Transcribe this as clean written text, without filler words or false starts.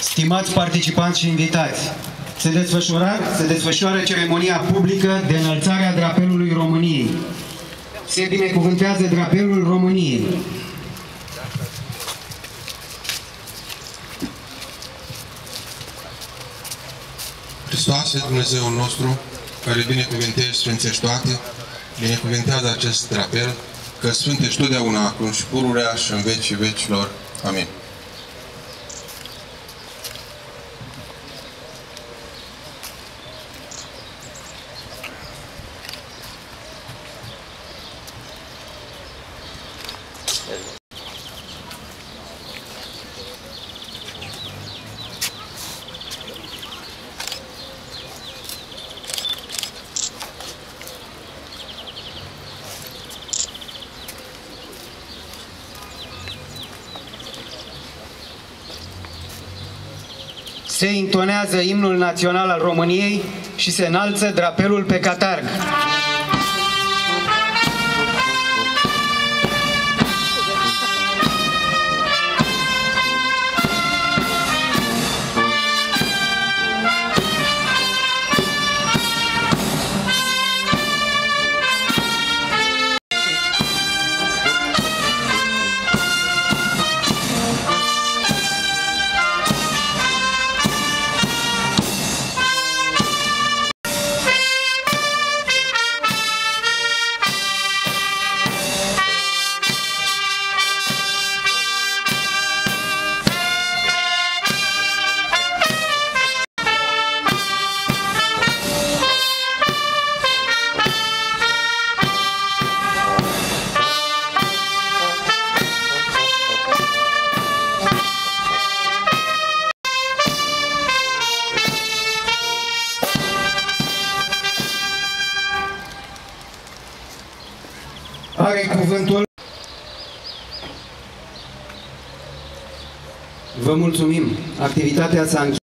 Stimați participanți și invitați, se desfășoară ceremonia publică de înălțare a drapelului României. Se binecuvântează drapelul României. Hristoase, Dumnezeul nostru, care binecuvintești, sfințești toate, binecuvintează acest drapel, că sfânt ești totdeauna, acum și pururea și în vecii vecilor. Amin. Se intonează imnul național al României și se înalță drapelul pe catarg. Vă mulțumim! Activitatea s-a încheiat.